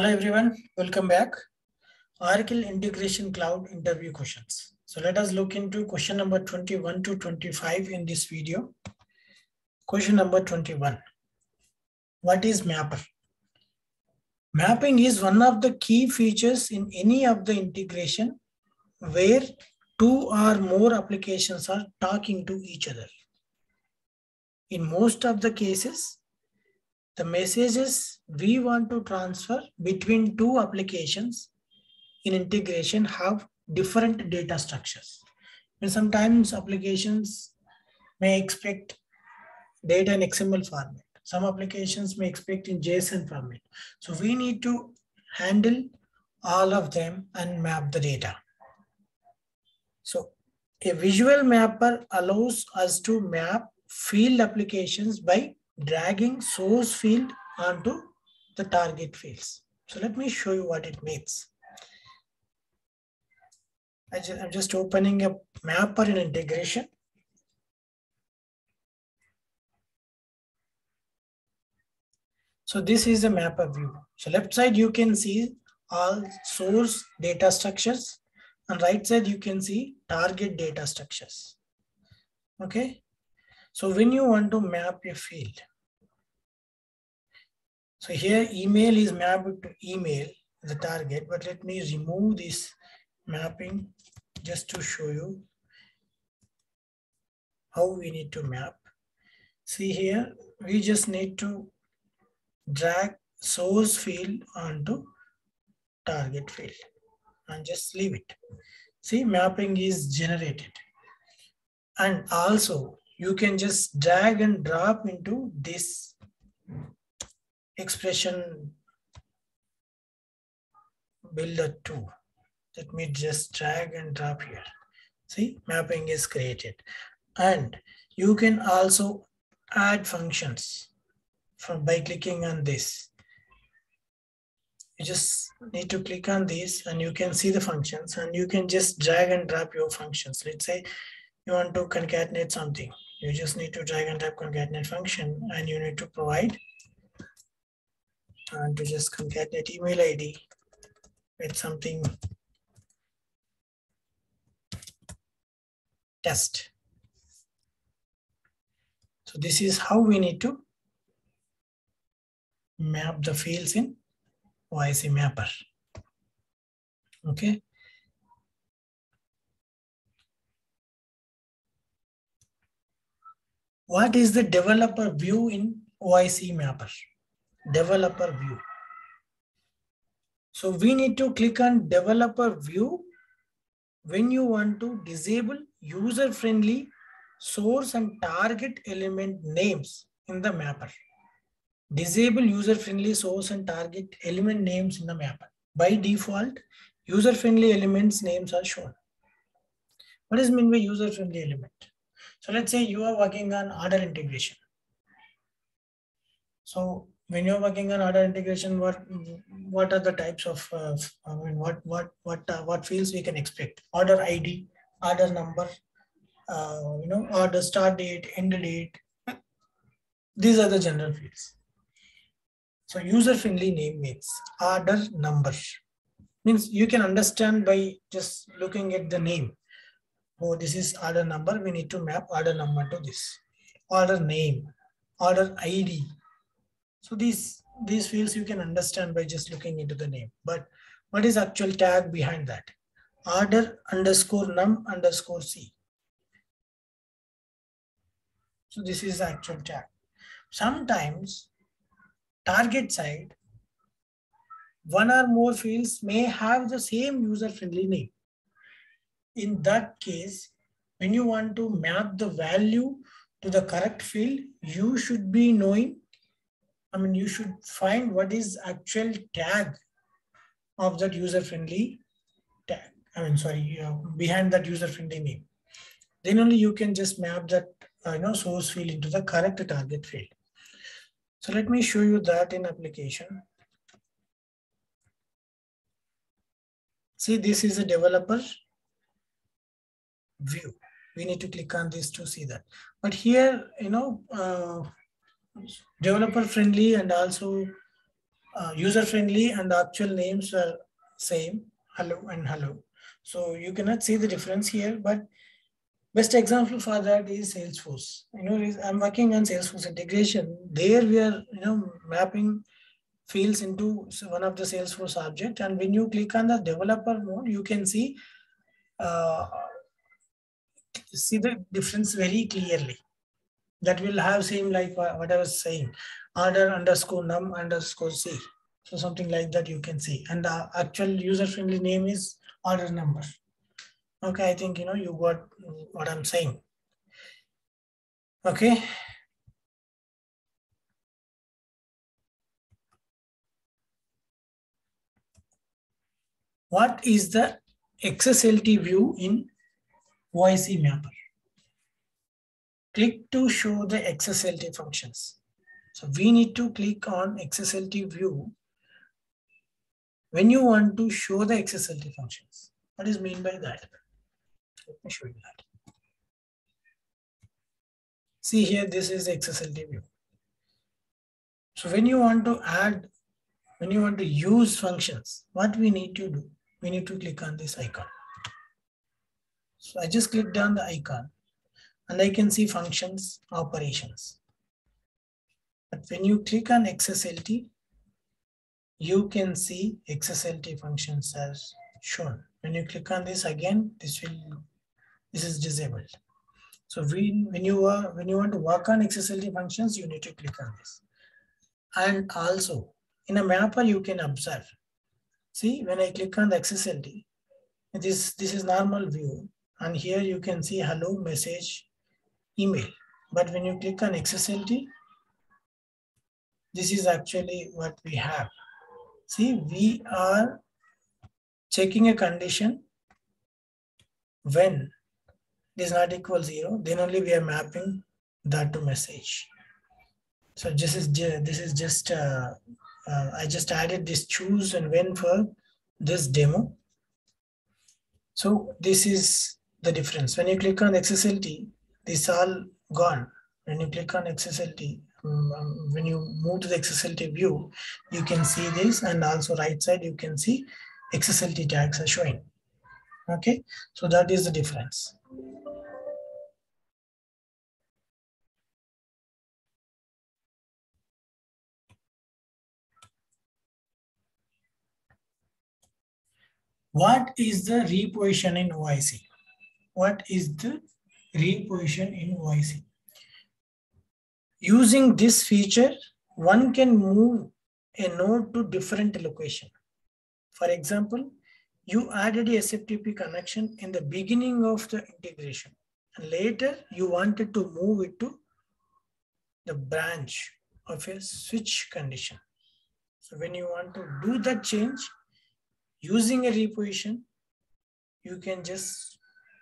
Hello everyone, welcome back. Oracle Integration Cloud interview questions. So let us look into question number 21 to 25 in this video. Question number 21. What is Mapper? Mapping is one of the key features in any of the integration where two or more applications are talking to each other. In most of the cases, the messages we want to transfer between two applications in integration have different data structures. And sometimes applications may expect data in XML format. Some applications may expect in JSON format. So we need to handle all of them and map the data. So a visual mapper allows us to map field applications by dragging source field onto the target fields. So let me show you what it means. I'm just opening a mapper in integration. So this is the mapper view. So left side, you can see all source data structures, and right side, you can see target data structures. Okay. So when you want to map a field, so here email is mapped to email, the target, but let me remove this mapping just to show you how we need to map. See here, we just need to drag source field onto target field and just leave it. See, mapping is generated. And also you can just drag and drop into this expression builder too. Let me just drag and drop here. See, mapping is created. And you can also add functions by clicking on this. You just need to click on this and you can see the functions, and you can just drag and drop your functions. Let's say you want to concatenate something. You just need to drag and drop concatenate function, and you need to provide and to just concatenate email ID with something test. So this is how we need to map the fields in OIC Mapper. Okay. What is the developer view in OIC Mapper? Developer view. So we need to click on developer view when you want to disable user-friendly source and target element names in the mapper. Disable user-friendly source and target element names in the mapper. By default, user-friendly elements names are shown. What does mean by user-friendly element? So let's say you are working on order integration. So when you're working on order integration, what are the types of, what fields we can expect? Order ID, order number, order start date, end date. These are the general fields. So user-friendly name means order number. Means you can understand by just looking at the name. Oh, this is order number. We need to map order number to this. Order name, order ID. So these fields you can understand by just looking into the name. But what is actual tag behind that? Order underscore num underscore C. So this is actual tag. Sometimes target side, one or more fields may have the same user-friendly name. In that case, when you want to map the value to the correct field, you should be knowing, you should find what is actual tag of that user-friendly tag. Behind that user-friendly name. Then only you can just map that source field into the correct target field. So let me show you that in application. See, this is a developer view. We need to click on this to see that. But here, developer friendly and also user-friendly, and the actual names are same, hello and hello. So you cannot see the difference here, but best example for that is Salesforce. You know, I'm working on Salesforce integration. There we are, you know, mapping fields into one of the Salesforce object. And when you click on the developer mode, you can see the difference very clearly. That will have same like what I was saying, order underscore num underscore c. So something like that you can see. And the actual user-friendly name is order number. Okay, I think, you know, you got what I'm saying. Okay. What is the XSLT view in OIC Mapper? Click to show the XSLT functions. So we need to click on XSLT view when you want to show the XSLT functions. What is mean by that? Let me show you that. See here, this is the XSLT view. So when you want to add, when you want to use functions, what we need to do, we need to click on this icon. So I just clicked on the icon and I can see functions, operations. But when you click on XSLT, you can see XSLT functions as shown. When you click on this again, this is disabled. So when you want to work on XSLT functions, you need to click on this. And also in a mapper, you can observe. See, when I click on the XSLT, this is normal view, and here you can see hello, message, email. But when you click on XSLT, this is actually what we have. See, we are checking a condition. When it is not equal 0, then only we are mapping that to message. So this is just I just added this choose and when for this demo. So this is the difference. When you click on XSLT, this all gone. When you click on XSLT, when you move to the XSLT view, you can see this, and also right side you can see XSLT tags are showing. Okay, so that is the difference. What is the reposition in OIC? What is the reposition in OIC? Using this feature, one can move a node to different location. For example, you added a SFTP connection in the beginning of the integration, and later you wanted to move it to the branch of a switch condition. So when you want to do that change, using a reposition, you can just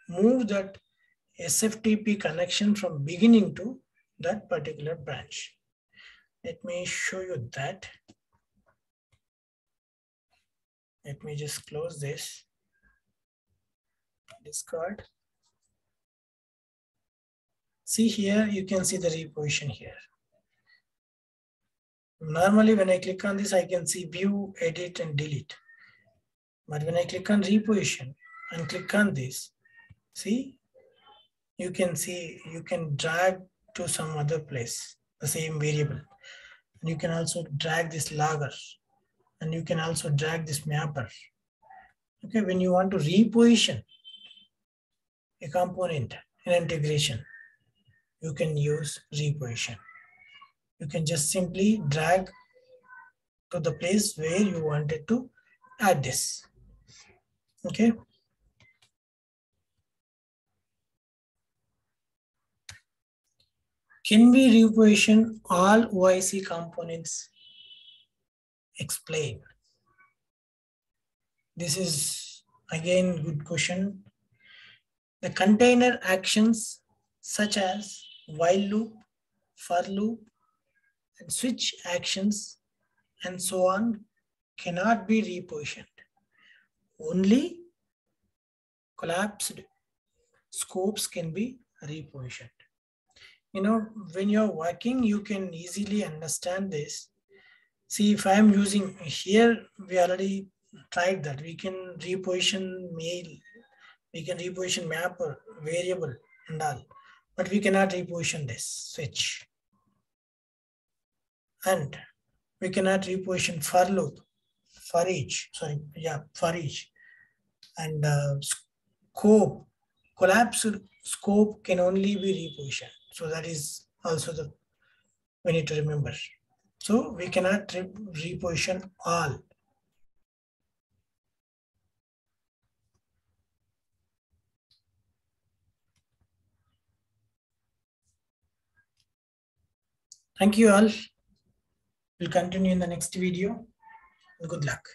move that SFTP connection from beginning to that particular branch. Let me show you that. Let me just close this Discord. See here, you can see the reposition here. Normally when I click on this, I can see view, edit and delete. But when I click on reposition and click on this, see, you can see, you can drag to some other place, the same variable. And you can also drag this logger, and you can also drag this mapper. Okay, when you want to reposition a component in integration, you can use reposition. You can just simply drag to the place where you wanted to add this. Okay. Can we reposition all OIC components? Explain. This is again good question. The container actions such as while loop, for loop, and switch actions and so on cannot be repositioned. Only collapsed scopes can be repositioned. You know, when you're working, you can easily understand this. See, if I'm using here, we already tried that. We can reposition mail, we can reposition mapper, variable and all, but we cannot reposition this switch. And we cannot reposition for loop, for each, sorry, yeah, for each. And scope, collapsed scope can only be repositioned. So that is also the, we need to remember. So we cannot reposition all. Thank you all. We'll continue in the next video. Good luck.